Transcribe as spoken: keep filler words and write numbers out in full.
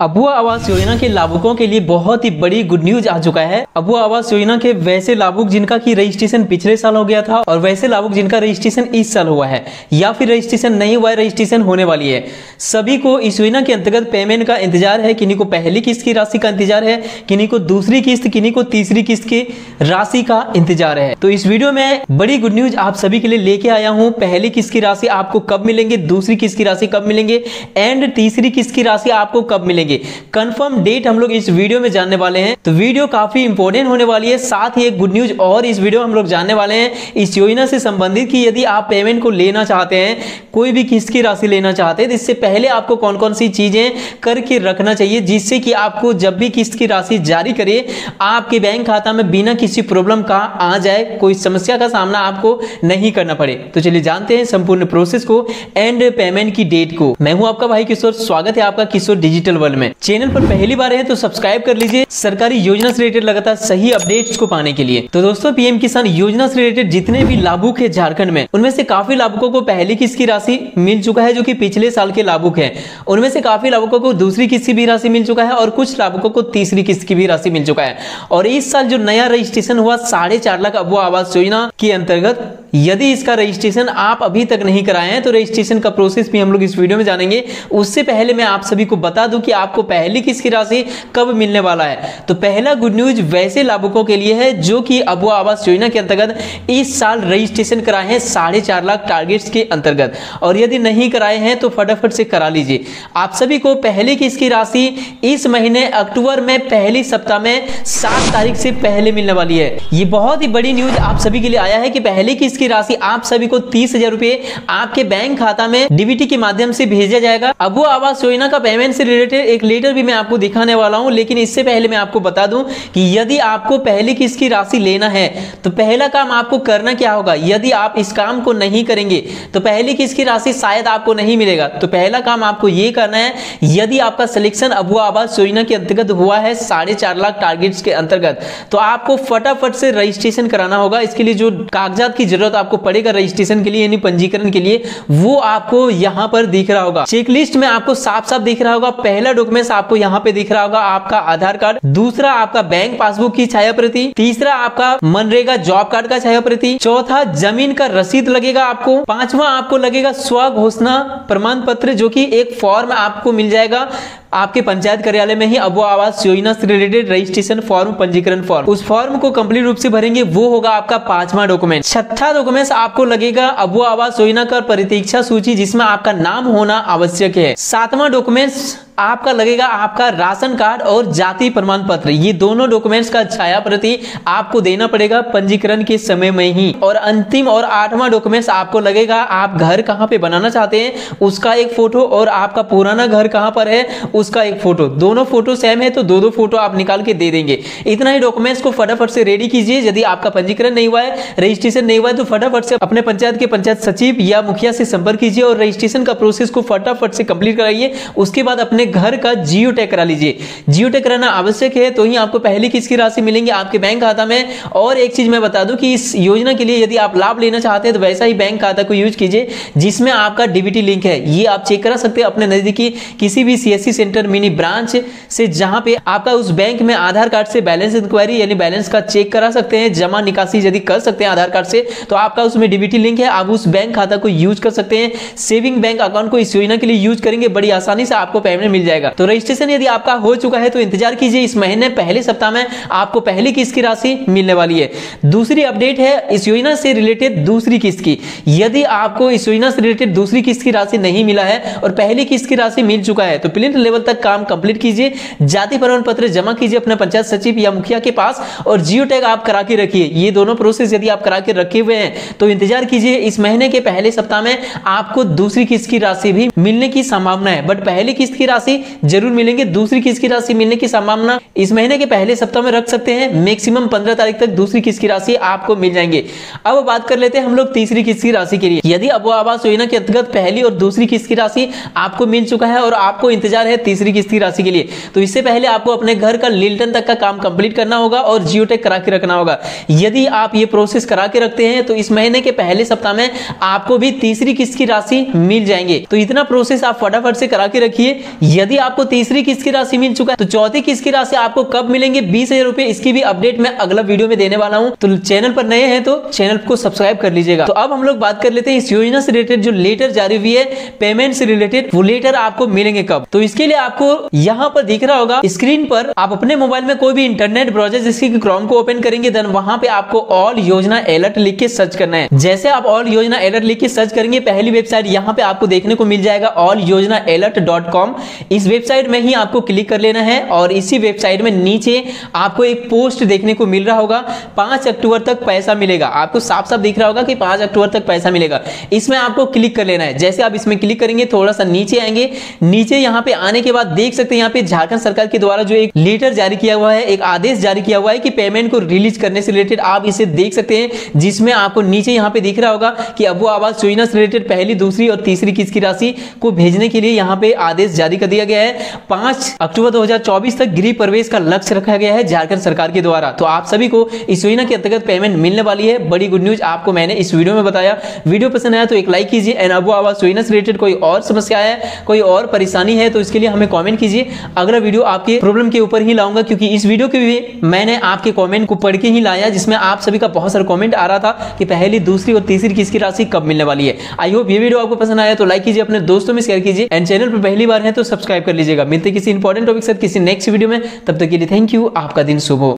अबुआ आवास योजना के लाभुकों के लिए बहुत ही बड़ी गुड न्यूज आ चुका है। अबुआ आवास योजना के वैसे लाभुक जिनका की रजिस्ट्रेशन पिछले साल हो गया था और वैसे लाभुक जिनका रजिस्ट्रेशन इस साल हुआ है या फिर रजिस्ट्रेशन नहीं हुआ है, रजिस्ट्रेशन होने वाली है, सभी को इस योजना के अंतर्गत पेमेंट का इंतजार है। किन्हीं को पहली किस्त की राशि का इंतजार है, किन्हीं को दूसरी किस्त, किन्हीं को तीसरी किस्त की राशि का इंतजार है। तो इस वीडियो में बड़ी गुड न्यूज आप सभी के लिए लेके आया हूँ। पहली किस्त की राशि आपको कब मिलेंगे, दूसरी किस्त की राशि कब मिलेंगे एंड तीसरी किस्त की राशि आपको कब मिलेंगे, कंफर्म डेट हम लोग इस वीडियो में जानने वाले हैं। तो वीडियो काफी इंपॉर्टेंट होने वाली है। साथ ही एक गुड न्यूज और इस वीडियो हम लोग जानने वाले हैं इस योजना से संबंधित कि यदि आप पेमेंट को लेना चाहते हैं, कोई भी किस्त की राशि लेना चाहते हैं, इससे पहले आपको कौन कौन सी चीजें करके रखना चाहिए जिससे कि आपको जब भी किस्त की राशि जारी करे आपके बैंक खाता में बिना किसी प्रॉब्लम का आ जाए, कोई समस्या का सामना आपको नहीं करना पड़े। तो चलिए जानते हैं संपूर्ण प्रोसेस को एंड पेमेंट की डेट को। मैं हूं आपका भाई किशोर, स्वागत है आपका किशोर डिजिटल वर्ल्ड में। चैनल पर पहली बार है तो सब्सक्राइब कर लीजिए सरकारी योजना से रिलेटेड लगातार सही अपडेट्स को पाने के लिए। तो दोस्तों, पीएम किसान योजना से रिलेटेड जितने भी लाभुक है झारखंड में, उनमें से काफी लाभुकों को पहली किस्त की राशि मिल चुका है जो कि पिछले साल के लाभुक है। उनमें से काफी लाभुकों को दूसरी किस्त की भी राशि मिल चुका है और कुछ लाभुकों को तीसरी किस्त की भी राशि मिल चुका है। और इस साल जो नया रजिस्ट्रेशन हुआ साढ़े चार लाख अबुआ आवास योजना के अंतर्गत, यदि इसका रजिस्ट्रेशन आप अभी तक नहीं कराए हैं तो रजिस्ट्रेशन का प्रोसेस भी हम लोग इस वीडियो में जानेंगे। उससे पहले मैं आप सभी को बता दूं कि आपको पहली किस्त की राशि कब मिलने वाला है। तो पहला गुड न्यूज वैसे लाभुकों के लिए है जो कि अबुआ आवास योजना के अंतर्गत इस साल रजिस्ट्रेशन कराए हैं साढ़े चार लाख टारगेट्स के अंतर्गत, और यदि नहीं कराए हैं तो फटाफट से करा लीजिए। आप सभी को पहली किस्त की राशि इस महीने अक्टूबर में पहली सप्ताह में सात तारीख से पहले मिलने वाली है। ये बहुत ही बड़ी न्यूज आप सभी के लिए आया है कि पहली किस्त की राशि आप सभी को तीस हजार रुपए आपके बैंक खाता में डीबीटी के माध्यम से भेजा जाएगा। अबुआ आवास योजना का पेमेंट से रिलेटेड एक लेटर भी मैं आपको दिखाने वाला हूं, लेकिन इससे पहले मैं आपको बता दूं कि यदि आपको पहली किस्त की राशि लेना है तो पहला काम आपको करना क्या होगा। यदि आप इस काम को नहीं करेंगे तो पहली किस्त की राशि शायद आपको नहीं मिलेगा। तो पहला काम आपको यह करना है, यदि आपका सिलेक्शन अबुआ आवास योजना के अंतर्गत हुआ है साढ़े चार लाख टारगेट्स के अंतर्गत, तो आपको फटाफट से रजिस्ट्रेशन कराना होगा। इसके लिए जो कागजात की जरूरत आपको पड़ेगा रजिस्ट्रेशन के लिए यानी पंजीकरण के लिए, वो आपको यहां पर दिख रहा होगा चेकलिस्ट में, आपको साफ साफ दिख रहा होगा। पहला डॉक्यूमेंट आपको यहां पे दिख रहा होगा आपका आधार कार्ड, दूसरा आपका बैंक पासबुक की छाया प्रति, तीसरा आपका मनरेगा जॉब कार्ड का छाया प्रति, चौथा जमीन का रसीद लगेगा आपको, पांचवा आपको लगेगा स्व घोषणा प्रमाण पत्र जो कि एक फॉर्म आपको मिल जाएगा आपके पंचायत कार्यालय में ही, अबुआ आवास योजना से रिलेटेड रजिस्ट्रेशन फॉर्म, पंजीकरण फॉर्म। उस फॉर्म को कंप्लीट रूप से भरेंगे, वो होगा आपका पांचवा डॉक्यूमेंट। छठा डॉक्यूमेंट आपको लगेगा अबुआ आवास योजना का प्रतीक्षा सूची जिसमें आपका नाम होना आवश्यक है। सातवां डॉक्यूमेंट आपका लगेगा आपका राशन कार्ड और जाति प्रमाण पत्र, ये दोनों डॉक्यूमेंट्स का छाया प्रति आपको देना पड़ेगा पंजीकरण के समय में ही। और अंतिम और आठवां डॉक्यूमेंट्स आपको लगेगा आप घर कहाँ पे बनाना चाहते हैं उसका एक फोटो और आपका पुराना घर कहाँ पर है उसका एक फोटो, दोनों फोटो सेम है तो दो दो फोटो आप निकाल के दे देंगे। इतना ही डॉक्यूमेंट्स को फटाफट से रेडी कीजिए। यदि आपका पंजीकरण नहीं हुआ है, रजिस्ट्रेशन नहीं हुआ है, तो फटाफट से अपने पंचायत के पंचायत सचिव या मुखिया से संपर्क कीजिए और रजिस्ट्रेशन का प्रोसेस को फटाफट से कंप्लीट कराइए। उसके बाद अपने घर का जियो टैग करा लीजिए। जियो टैग कराना आवश्यक है तो ही आपको पहली किस्त की राशि मिलेंगी आपके बैंक खाता में। और एक चीज मैं बता दूं कि इस योजना के लिए यदि आप लाभ लेना चाहते हैं तो वैसा ही बैंक खाता को यूज कीजिए जिसमें आपका डीबीटी लिंक है। ये आप चेक करा सकते हैं अपने नजदीकी किसी भी सीएससी सेंटर मिनी ब्रांच से, जहां पे आपका उस बैंक में आधार कार्ड से बैलेंस इंक्वायरी यानी बैलेंस का चेक करा सकते हैं, जमा निकासी यदि कर सकते हैं आधार कार्ड से तो आपका उसमें डीबीटी लिंक है, आप उस बैंक खाता को यूज कर सकते हैं। सेविंग बैंक अकाउंट को इस योजना के लिए यूज करेंगे, बड़ी आसानी से आपको पेमेंट मिल जाएगा। तो रजिस्ट्रेशन यदि आपका हो चुका है तो इंतजार कीजिए, इस महीने पहले सप्ताह में आपको पहली किस्त की राशि मिलने वाली है। दूसरी अपडेट है इस योजना से रिलेटेड दूसरी किस्त की। यदि आपको इस योजना से रिलेटेड दूसरी किस्त की राशि नहीं मिला है और पहली किस्त की राशि मिल चुका है तो प्लेट लेवल तक काम कंप्लीट कीजिए, जाति प्रमाण पत्र जमा कीजिए अपने पंचायत सचिव या मुखिया के पास और जियो टैग आप करा के रखिए। ये दोनों प्रोसेस यदि आप करा के रखे हुए हैं तो इंतजार कीजिए, इस महीने के पहले सप्ताह में आपको दूसरी किस्त की राशि भी मिलने की संभावना है। बट पहली किस्त की राशि जरूर मिलेंगे, दूसरी किस्त की राशि मिलने की संभावना इस महीने के पहले सप्ताह में रख सकते हैं। मैक्सिमम पंद्रह तारीख तक दूसरी किस्त की राशि आपको मिल जाएंगे। अब बात कर लेते हैं हम लोग तीसरी किस्त की राशि के लिए। यदि अबुआ आवास योजना के अंतर्गत पहली और दूसरी किस्त की राशि आपको मिल चुका है और आपको इंतजार है तीसरी किस्त की राशि के लिए, तो इससे पहले आपको अपने घर का लिल्टन तक का काम कंप्लीट करना होगा और जियो टैग करा के रखना होगा। यदि आप ये प्रोसेस करा के रखते हैं तो इस महीने के पहले सप्ताह में आपको भी तीसरी किस्त की राशि मिल जाएंगे। तो इतना प्रोसेस आप फटाफट से करा के रखिए। यदि आपको तीसरी किस्त की राशि मिल चुका है तो चौथी किस्त की राशि आपको कब मिलेंगे, बीस हजार रुपए, इसकी भी अपडेट मैं अगला वीडियो में देने वाला हूँ। तो चैनल पर नए हैं तो चैनल को सब्सक्राइब कर लीजिएगा। तो अब हम लोग बात कर लेते हैं इस योजना से रिलेटेड जो लेटर जारी हुई है पेमेंट से रिलेटेड, वो लेटर आपको मिलेंगे कब। तो इसके लिए आपको यहाँ पर दिख रहा होगा स्क्रीन पर, आप अपने मोबाइल में कोई भी इंटरनेट ब्राउजर जिसकी क्रोम को ओपन करेंगे, देन वहाँ पे आपको ऑल योजना अलर्ट लिख के सर्च करना है। जैसे आप ऑल योजना अलर्ट लिख के सर्च करेंगे, पहली वेबसाइट यहाँ पे आपको देखने को मिल जाएगा all yojana alert dot com. इस वेबसाइट में ही आपको क्लिक कर लेना है और इसी वेबसाइट में नीचे आपको एक पोस्ट देखने को मिल रहा होगा, पांच अक्टूबर तक पैसा मिलेगा। आपको साफ साफ दिख रहा होगा कि पांच अक्टूबर तक पैसा मिलेगा, इसमें आपको क्लिक कर लेना है। जैसे आप इसमें क्लिक करेंगे, थोड़ा सा नीचे आएंगे, नीचे यहाँ पे आने के बाद देख सकते हैं यहाँ पे झारखंड सरकार के द्वारा जो एक लेटर जारी किया हुआ है, एक आदेश जारी किया हुआ है कि पेमेंट को रिलीज करने से रिलेटेड, आप इसे देख सकते हैं, जिसमें आपको नीचे यहाँ पे दिख रहा होगा कि अबुआ आवास योजना से रिलेटेड पहली, दूसरी और तीसरी किस्त की राशि को भेजने के लिए यहाँ पे आदेश जारी कर दिया गया है। पांच अक्टूबर दो हजार चौबीस तक गृह प्रवेश का लक्ष्य रखा गया है झारखंड सरकार के द्वारा। तो आप सभी को इस योजना के अंतर्गत पेमेंट मिलने वाली है। बड़ी गुड न्यूज आपको मैंने इस वीडियो में बताया। वीडियो पसंद आया तो एक लाइक कीजिए एंड अबुआ आवास योजना से रिलेटेड कोई और समस्या है, कोई और परेशानी है तो इसके लिए हमें कमेंट कीजिए। अगला वीडियो आपके प्रॉब्लम के ऊपर ही लाऊंगा, क्योंकि इस वीडियो के भी मैंने आपके कमेंट को पढ़ के ही लाया, जिसमें आप सभी का बहुत सारा कमेंट आ रहा था कि पहली, दूसरी और तीसरी किस्त की राशि कब मिलने वाली है। आई होप ये वीडियो आपको पसंद आया तो लाइक कीजिए, अपने दोस्तों में शेयर कीजिए एंड चैनल पर पहली बार है तो सब्सक्राइब कर लीजिएगा। मिलते किसी इंपॉर्टेंट टॉपिक के साथ किसी नेक्स्ट वीडियो में, तब तक के लिए थैंक यू, आपका दिन शुभ हो।